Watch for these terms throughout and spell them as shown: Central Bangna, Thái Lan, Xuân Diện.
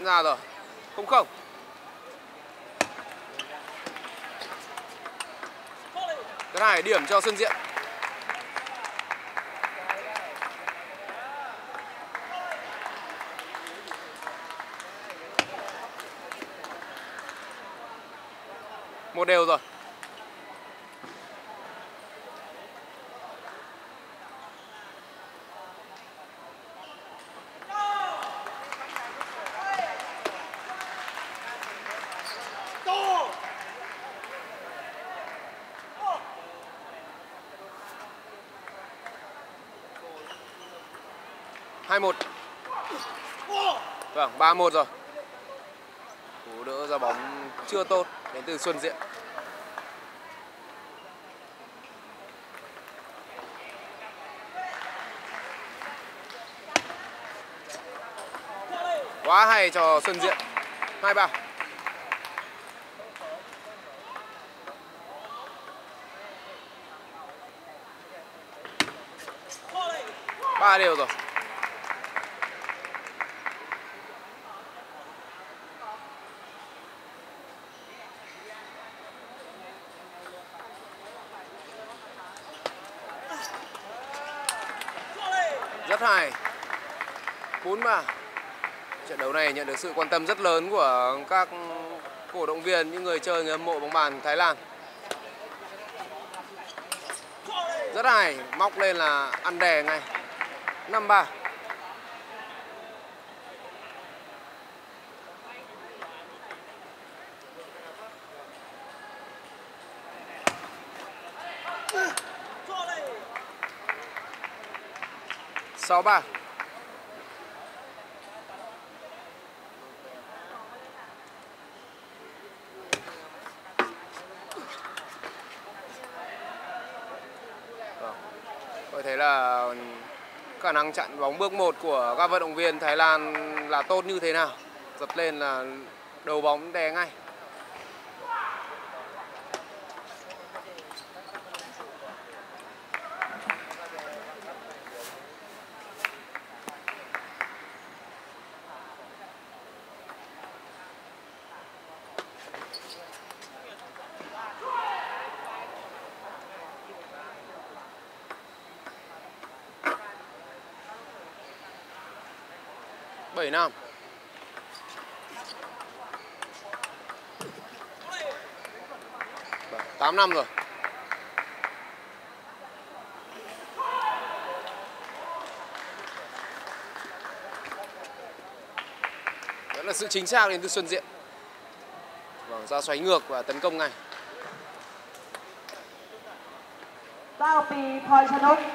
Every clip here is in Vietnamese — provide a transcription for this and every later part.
Ra rồi. 0-0. Cái này điểm cho Xuân Diện. Một đều rồi. Một. Vâng, 3-1 rồi. Cú đỡ ra bóng chưa tốt đến từ Xuân Diện. Quá hay cho Xuân Diện. 2-3. Ba đều rồi. Rất hay. 4-3. Trận đấu này nhận được sự quan tâm rất lớn của các cổ động viên, những người chơi, người hâm mộ bóng bàn Thái Lan. Rất hay, móc lên là ăn đè ngay. 5-3. Sáu ba. Có thể là khả năng chặn bóng bước một của các vận động viên Thái Lan là tốt như thế nào. Dập lên là đầu bóng đè ngay. Bảy năm. Tám năm rồi. Đó là sự chính xác đến từ Xuân Diện. Vâng, ra xoáy ngược và tấn công ngay. Tao bị thôi cho đúng.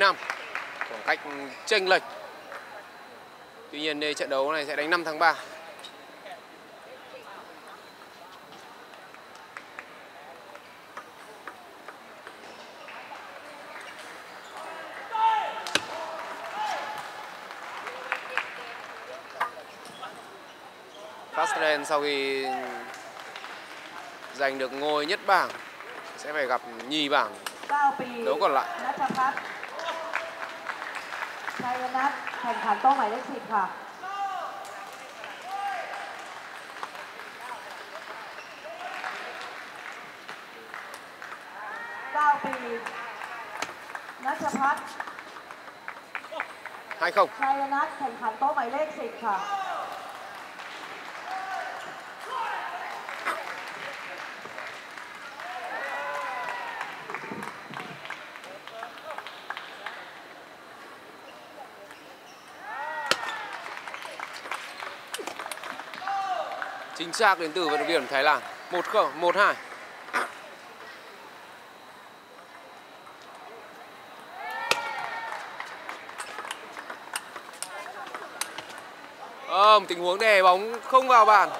Năm. Khoảng cách chênh lệch. Tuy nhiên đây trận đấu này sẽ đánh 5 tháng 3. Fastren sau khi giành được ngôi nhất bảng sẽ phải gặp nhì bảng đấu còn lại. Hai không. Chính xác đến từ vận động viên Thái Lan. 1-0, 1-2. Tình huống đè bóng không vào bàn.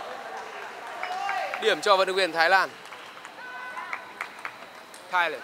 Điểm cho vận động viên Thái Lan. Thái Lan.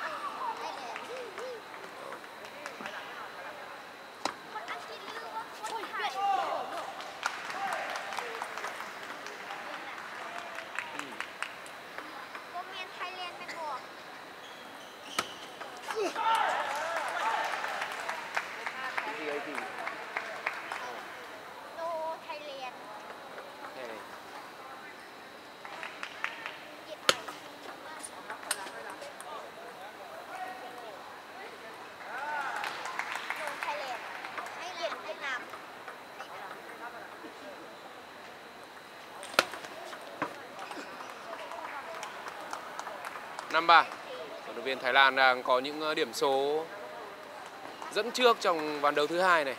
5-3. Vận động viên Thái Lan đang có những điểm số dẫn trước trong ván đấu thứ hai này.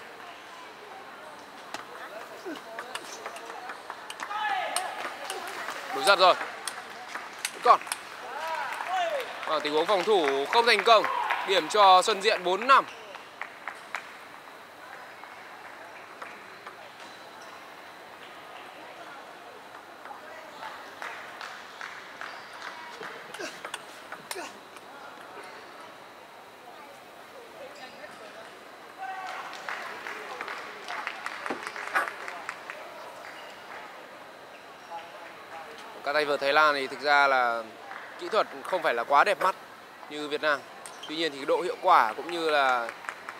Đối giật rồi. Còn tình huống phòng thủ không thành công, điểm cho Xuân Diện 4-5. Các tay vợt Thái Lan thì thực ra là kỹ thuật không phải là quá đẹp mắt như Việt Nam. Tuy nhiên thì độ hiệu quả cũng như là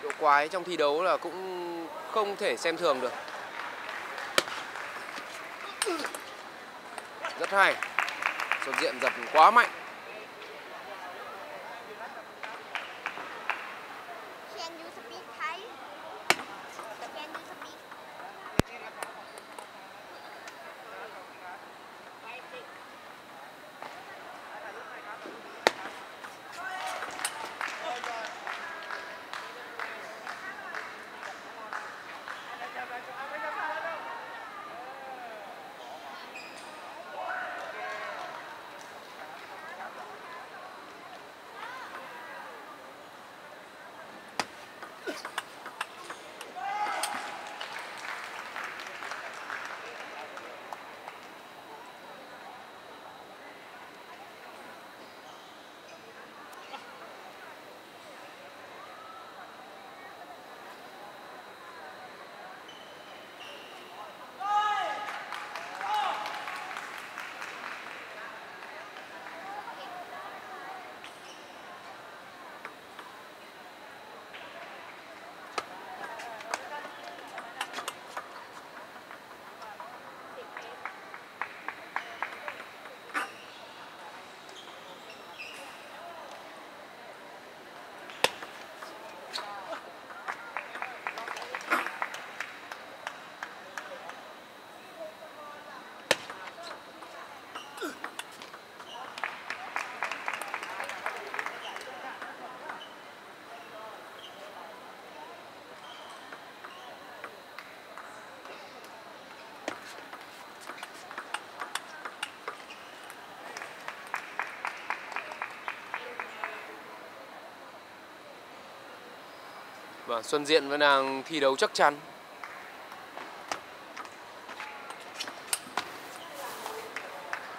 độ quái trong thi đấu là cũng không thể xem thường được. Rất hay. Xuân Diện dập quá mạnh. Và Xuân Diện vẫn đang thi đấu chắc chắn.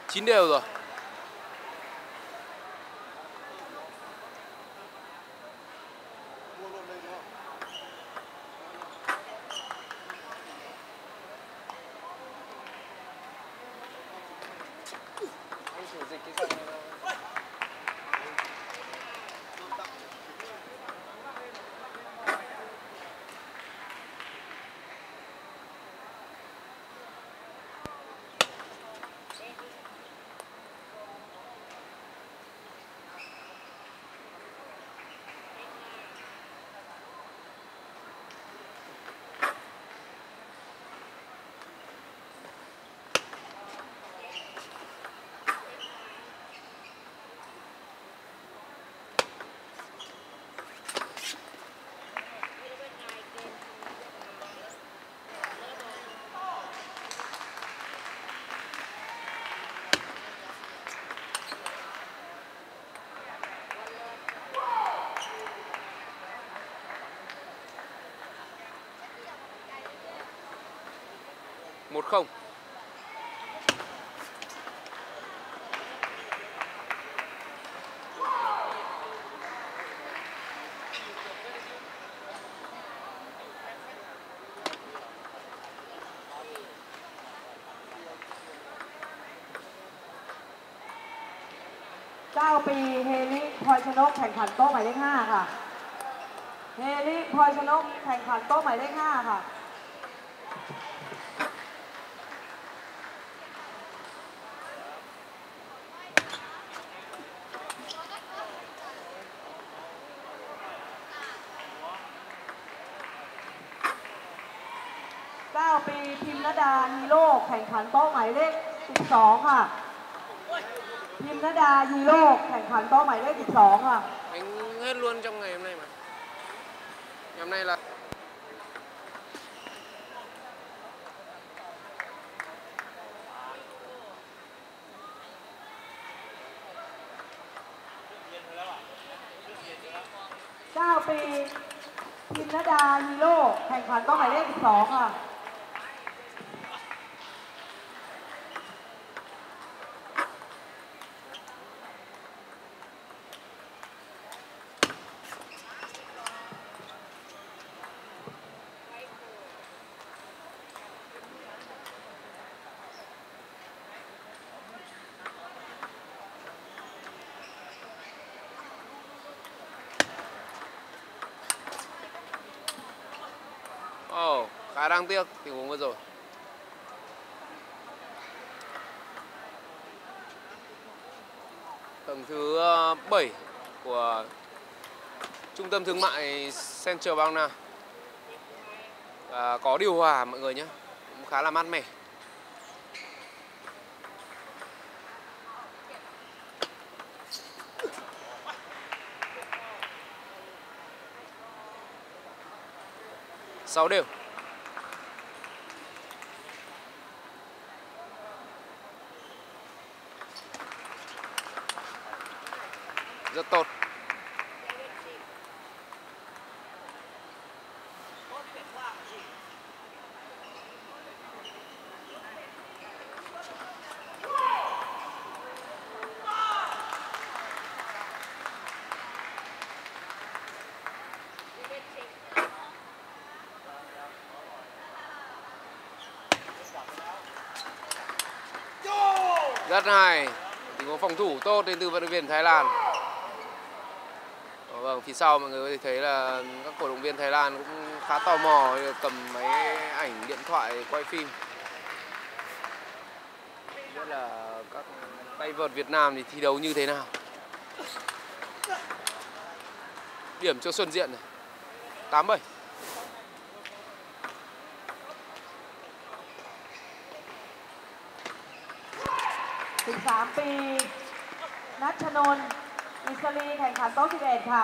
Chín đều rồi. Một không.ปีเฮลิพลชนกแข่งขันโต๊ะหมายเลข5ค่ะเฮลิพลชนกแข่งขันโต๊ะหมายเลข5ค่ะปีพิมรดาฮีโร่แข่งขันโต๊ะหมายเลข12ค่ะ พิมพ์ระดายูโรแข่งขันโต๊ะหมายเลข12ค่ะanh hết luôn trong ngày hôm nay mà. Ngày hôm nay là Cao Pìพิมพ์ระดายูโรแข่งขันโต๊ะหมายเลข12ค่ะkhá đáng tiếc tình huống vừa rồi. Tầng thứ 7 của trung tâm thương mại Central Bangna và có điều hòa mọi người nhé, cũng khá là mát mẻ. Sáu đều. Rất tốt. Rất hay. Tình huống phòng thủ tốt đến từ vận động viên Thái Lan. Vâng, phía sau mọi người có thể thấy là các cổ động viên Thái Lan cũng khá tò mò, cầm máy ảnh điện thoại quay phim. Rất là các tay vợt Việt Nam thì thi đấu như thế nào. Điểm cho Xuân Diện này, 8-7. Thứ 3 ปีนัชนนท์อิสรีแข่งขันโต๊ะ11ค่ะ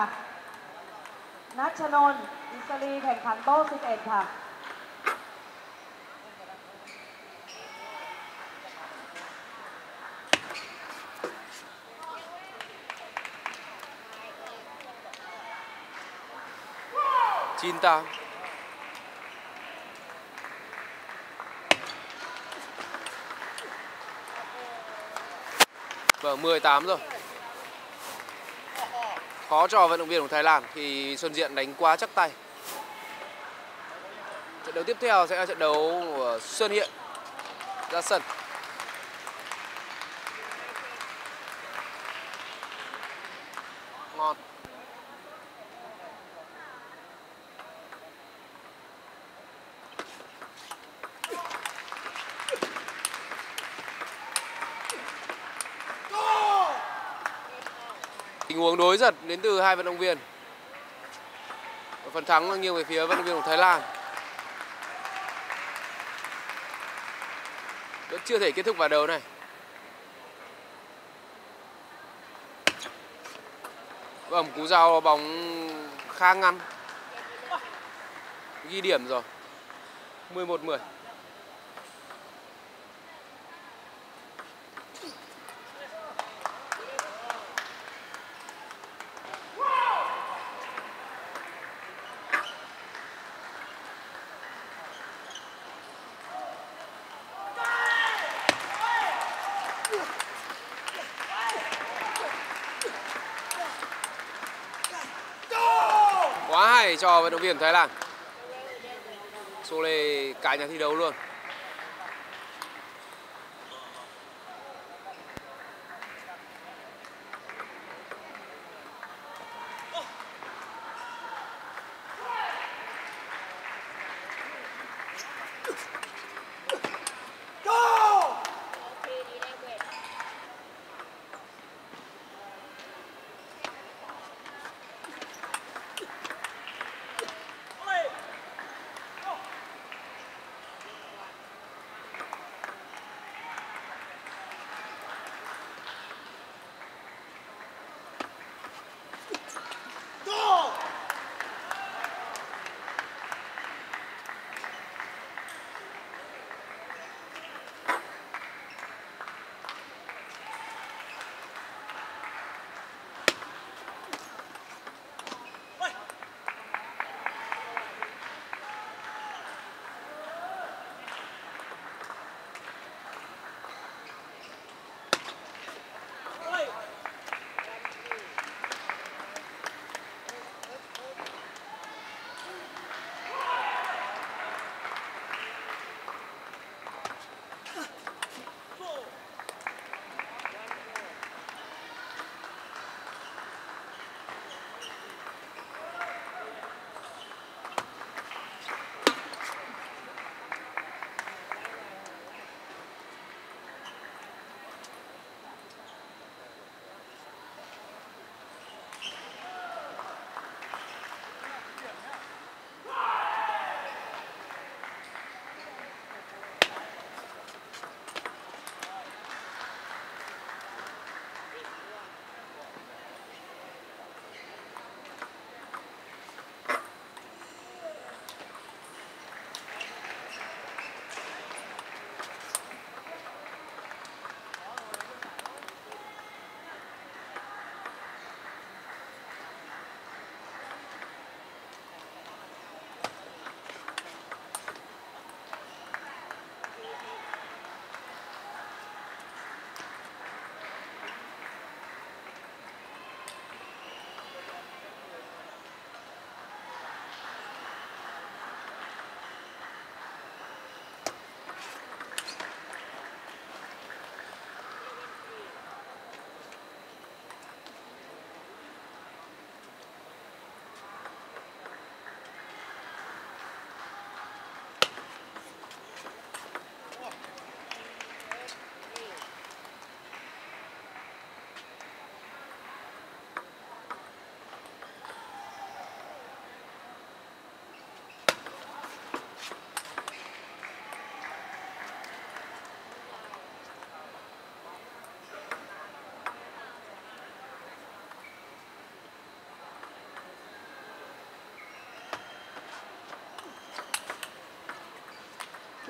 นัชนนท์อิสรีแข่งขันโต๊ะ11ค่ะ9-8. Vâng, 18 rồi. Khó cho vận động viên của Thái Lan thì Xuân Diện đánh quá chắc tay. Trận đấu tiếp theo sẽ là trận đấu của Xuân Diện ra sân. Ngon. Tình huống đối giật đến từ hai vận động viên. Phần thắng là nghiêng về phía vận động viên của Thái Lan. Vẫn chưa thể kết thúc vào đầu này. Vâng, cú giao bóng khá ngăn. Ghi điểm rồi. 11-10. Quá hay cho vận động viên Thái Lan. Xô lê cả nhà thi đấu luôn.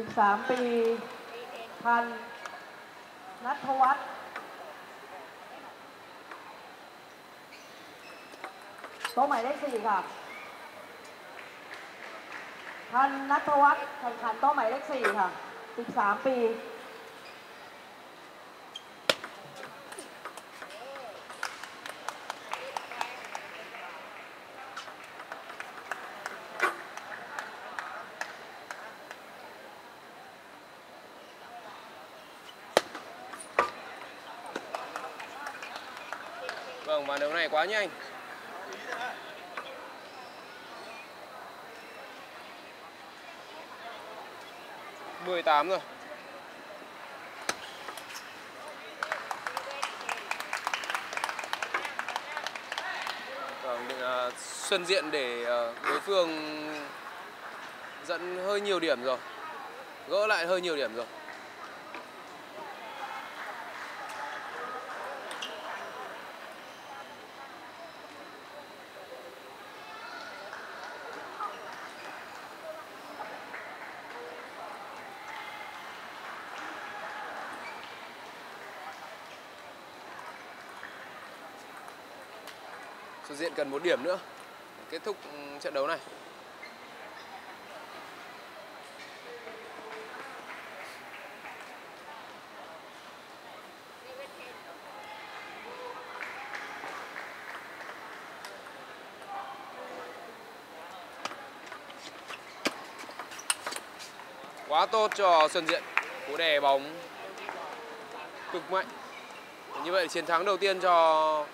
13 ปีพันนัทวัฒน์โต๊ะหมายเลข4ค่ะพันนัทวัฒน์แข่งขันโต๊ะหมายเลข4ค่ะ13 ปีVà điều này quá nhanh. Mười tám rồi. Xuân Diện để đối phương dẫn hơi nhiều điểm rồi, gỡ lại hơi nhiều điểm rồi. Xuân Diện cần 1 điểm nữa để kết thúc trận đấu này. Quá tốt cho Xuân Diện, cú đè bóng cực mạnh. Như vậy chiến thắng đầu tiên cho